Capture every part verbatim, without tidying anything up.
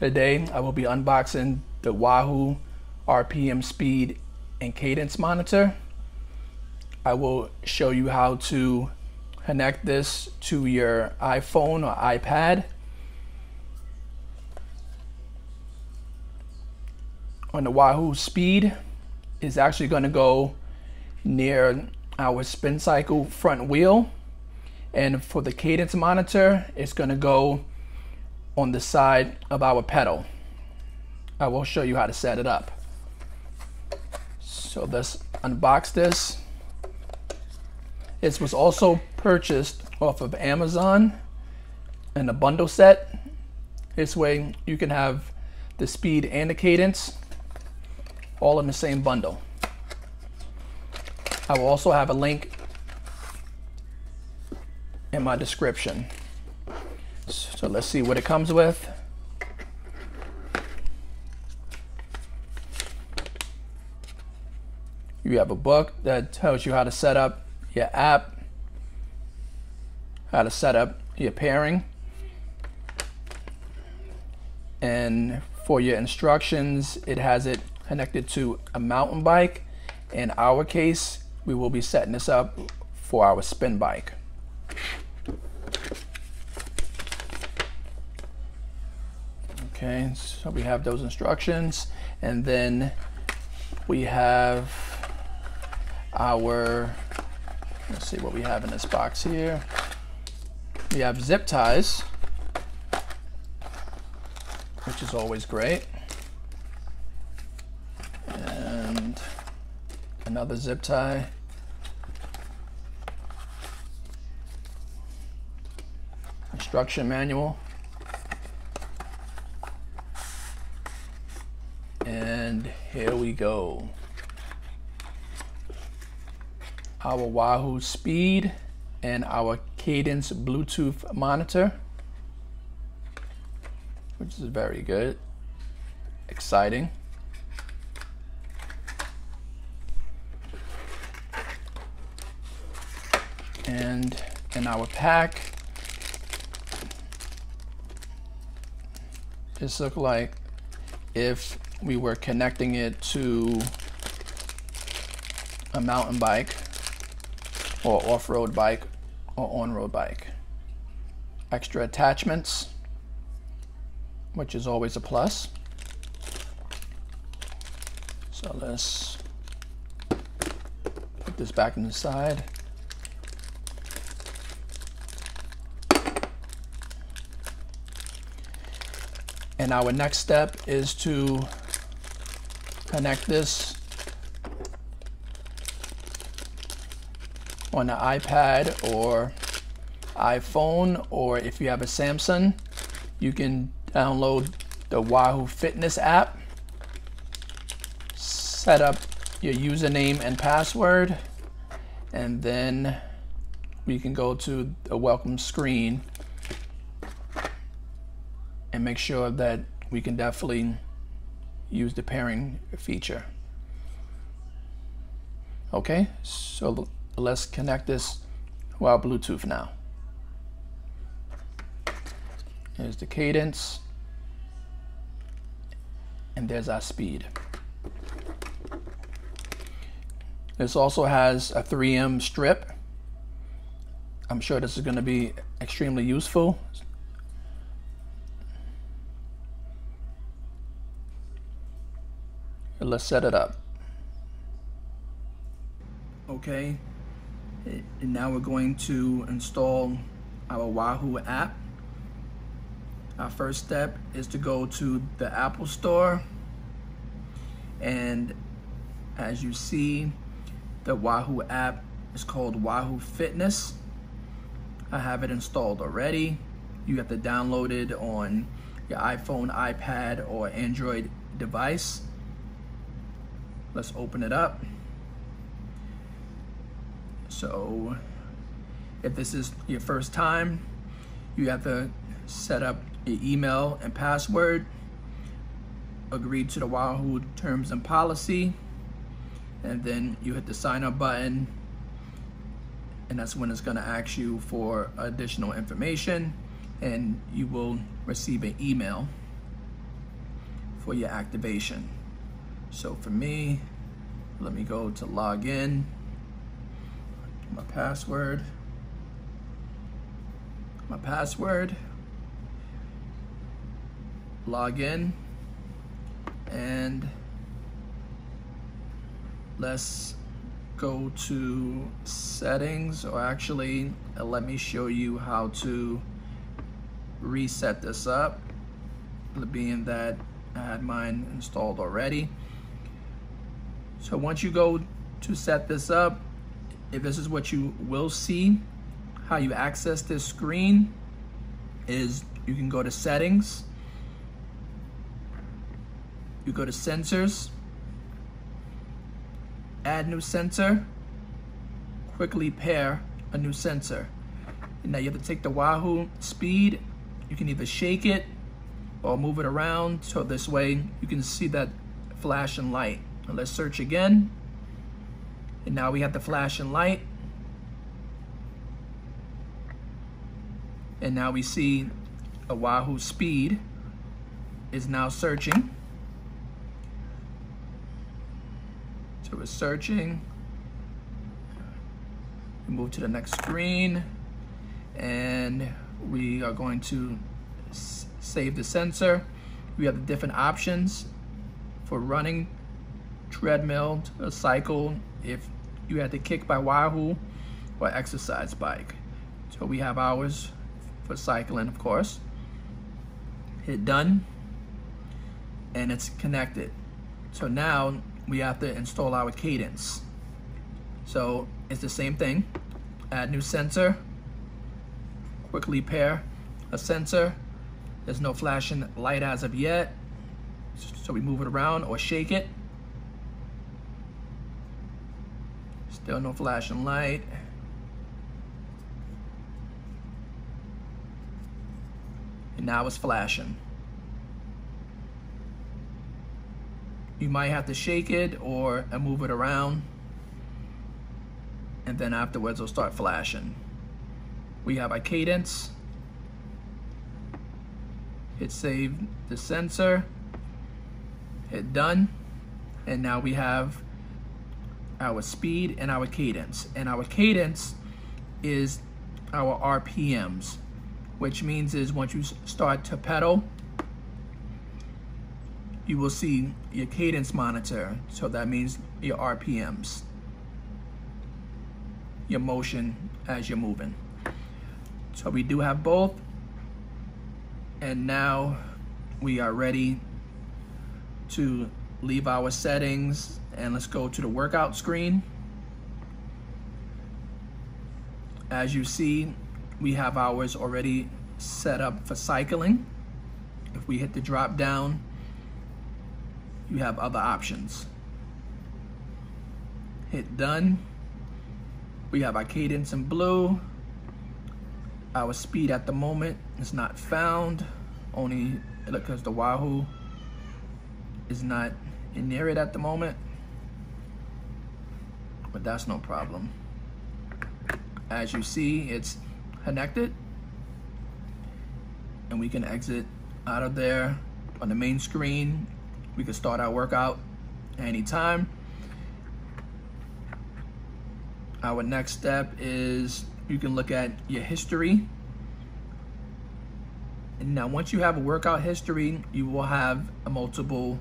Today I will be unboxing the Wahoo R P M Speed and Cadence Monitor. I will show you how to connect this to your iPhone or iPad. On the Wahoo Speed is actually going to go near our spin cycle front wheel, and for the Cadence Monitor it's going to go on the side of our pedal. I will show you how to set it up. So let's unbox this. This was also purchased off of Amazon in a bundle set. This way you can have the speed and the cadence all in the same bundle. I will also have a link in my description. So let's see what it comes with. You have a book that tells you how to set up your app, how to set up your pairing, and for your instructions it has it connected to a mountain bike. In our case, we will be setting this up for our spin bike. Okay, so we have those instructions, and then we have our, let's see what we have in this box here. We have zip ties, which is always great, and another zip tie. Instruction manual. And here we go. Our Wahoo Speed and our Cadence Bluetooth monitor, which is very good, exciting. And in our pack, this looks like if we were connecting it to a mountain bike or off-road bike or on-road bike. Extra attachments, which is always a plus. So let's put this back in the side. And our next step is to connect this on an iPad or iPhone, or if you have a Samsung, you can download the Wahoo Fitness app, set up your username and password, and then we can go to the welcome screen and make sure that we can definitely use the pairing feature. Okay, so let's connect this to our Bluetooth now. Here's the cadence, and there's our speed. This also has a three M strip. I'm sure this is going to be extremely useful. Let's set it up. Okay, and now we're going to install our Wahoo app. Our first step is to go to the Apple Store, and as you see, the Wahoo app is called Wahoo Fitness. I have it installed already. You have to download it on your iPhone, iPad, or Android device. Let's open it up. So if this is your first time, you have to set up your email and password, agree to the Wahoo terms and policy, and then you hit the sign up button, and that's when it's gonna ask you for additional information, and you will receive an email for your activation. So for me, let me go to log in, my password, my password, log in, and let's go to settings, or actually let me show you how to reset this up, being that I had mine installed already. So once you go to set this up, if this is what you will see, how you access this screen is you can go to settings, you go to sensors, add new sensor, quickly pair a new sensor. And now you have to take the Wahoo speed, you can either shake it or move it around, so this way you can see that flash and light. And let's search again, and now we have the flash and light, and now we see a Wahoo speed is now searching. So we're searching, we move to the next screen, and we are going to save the sensor. We have the different options for running, treadmill, a cycle, if you had to kick by Wahoo, or exercise bike. So we have ours for cycling, of course. Hit done, and it's connected. So now we have to install our cadence. So it's the same thing, add new sensor, quickly pair a sensor. There's no flashing light as of yet, so we move it around or shake it. Still no flashing light. And now it's flashing. You might have to shake it or move it around, and then afterwards it'll start flashing. We have our cadence. Hit save the sensor, hit done, and now we have our speed and our cadence. And our cadence is our R P Ms, which means is once you start to pedal, you will see your cadence monitor. So that means your R P Ms, your motion as you're moving. So we do have both. And now we are ready to leave our settings, and let's go to the workout screen. As you see, we have ours already set up for cycling. If we hit the drop down, you have other options. Hit done. We have our cadence in blue. Our speed at the moment is not found, only because the Wahoo is not in near it at the moment, but that's no problem. As you see, it's connected, and we can exit out of there. On the main screen, we can start our workout anytime. Our next step is you can look at your history. And now once you have a workout history, you will have a multiple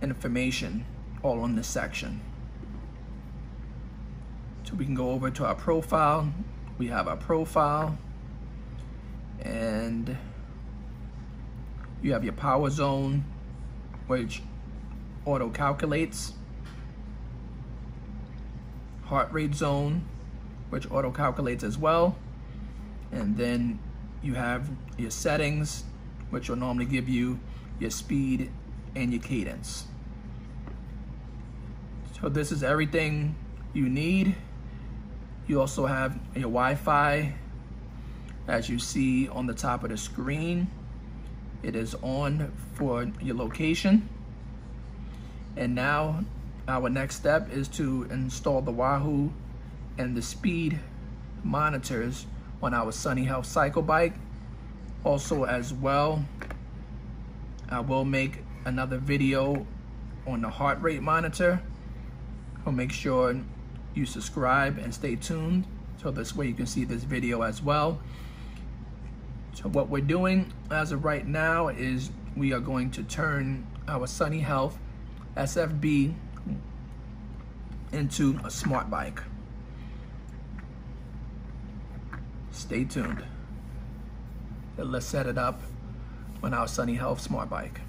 information all on this section. So we can go over to our profile. We have our profile, and you have your power zone, which auto calculates, heart rate zone, which auto calculates as well. And then you have your settings, which will normally give you your speed and your cadence. So this is everything you need. You also have your Wi-Fi, as you see on the top of the screen. It is on for your location. And now our next step is to install the Wahoo and the speed monitors on our Sunny Health cycle bike. Also as well, I will make another video on the heart rate monitor, so make sure you subscribe and stay tuned, so this way you can see this video as well. So what we're doing as of right now is we are going to turn our Sunny Health S F B into a smart bike. Stay tuned. Let's set it up on our Sunny Health smart bike.